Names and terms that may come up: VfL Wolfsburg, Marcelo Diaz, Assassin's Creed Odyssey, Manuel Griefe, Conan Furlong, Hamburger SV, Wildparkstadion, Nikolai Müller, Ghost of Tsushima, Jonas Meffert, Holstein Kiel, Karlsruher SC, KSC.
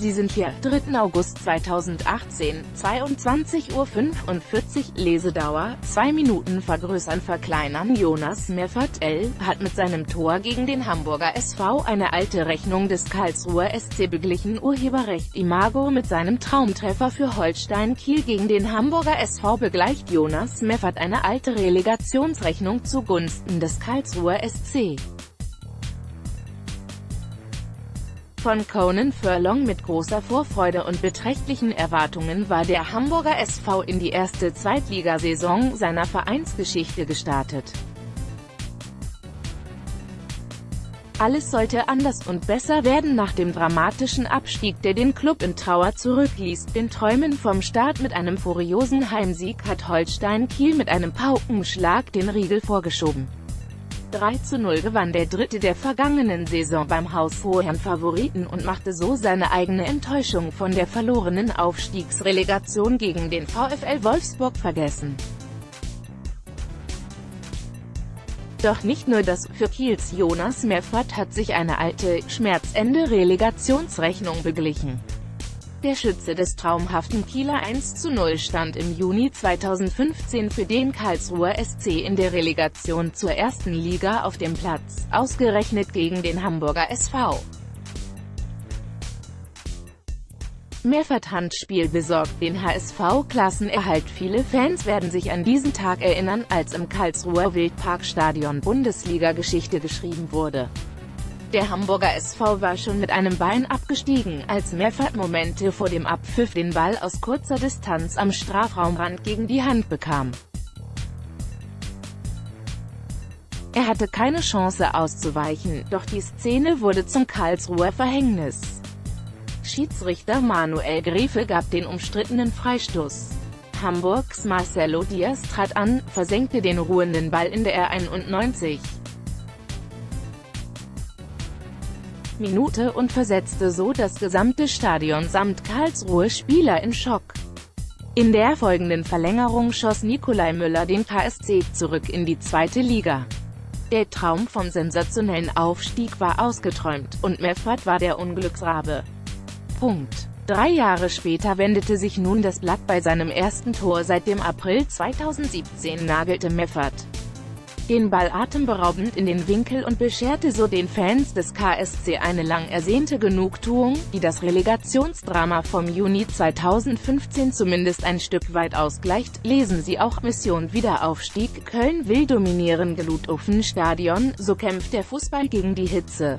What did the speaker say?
Sie sind hier, 3. August 2018, 22.45 Uhr, Lesedauer, 2 Minuten vergrößern, verkleinern. Jonas Meffert L. hat mit seinem Tor gegen den Hamburger SV eine alte Rechnung des Karlsruher SC beglichen. Urheberrecht Imago. Mit seinem Traumtreffer für Holstein Kiel gegen den Hamburger SV begleicht Jonas Meffert eine alte Relegationsrechnung zugunsten des Karlsruher SC. Von Conan Furlong. Mit großer Vorfreude und beträchtlichen Erwartungen war der Hamburger SV in die erste Zweitligasaison seiner Vereinsgeschichte gestartet. Alles sollte anders und besser werden. Nach dem dramatischen Abstieg, der den Klub in Trauer zurückließ, den Träumen vom Start mit einem furiosen Heimsieg, hat Holstein Kiel mit einem Paukenschlag den Riegel vorgeschoben. 3:0 gewann der Dritte der vergangenen Saison beim haushohen Favoriten und machte so seine eigene Enttäuschung von der verlorenen Aufstiegsrelegation gegen den VfL Wolfsburg vergessen. Doch nicht nur das. Für Kiels Jonas Meffert hat sich eine alte, schmerzende Relegationsrechnung beglichen. Der Schütze des traumhaften Kieler 1:0 stand im Juni 2015 für den Karlsruher SC in der Relegation zur ersten Liga auf dem Platz, ausgerechnet gegen den Hamburger SV. Meffert Handspiel besorgt den HSV-Klassenerhalt. Viele Fans werden sich an diesen Tag erinnern, als im Karlsruher Wildparkstadion Bundesliga-Geschichte geschrieben wurde. Der Hamburger SV war schon mit einem Bein abgestiegen, als Meffert Momente vor dem Abpfiff den Ball aus kurzer Distanz am Strafraumrand gegen die Hand bekam. Er hatte keine Chance auszuweichen, doch die Szene wurde zum Karlsruher Verhängnis. Schiedsrichter Manuel Griefe gab den umstrittenen Freistoß. Hamburgs Marcelo Diaz trat an, versenkte den ruhenden Ball in der R91. Minute und versetzte so das gesamte Stadion samt Karlsruhe Spieler in Schock. In der folgenden Verlängerung schoss Nikolai Müller den KSC zurück in die zweite Liga. Der Traum vom sensationellen Aufstieg war ausgeträumt, und Meffert war der Unglücksrabe. Punkt. 3 Jahre später wendete sich nun das Blatt. Bei seinem ersten Tor seit dem April 2017 nagelte Meffert den Ball atemberaubend in den Winkel und bescherte so den Fans des KSC eine lang ersehnte Genugtuung, die das Relegationsdrama vom Juni 2015 zumindest ein Stück weit ausgleicht. Lesen Sie auch: Mission Wiederaufstieg, Köln will dominieren. Gelutofen Stadion, so kämpft der Fußball gegen die Hitze.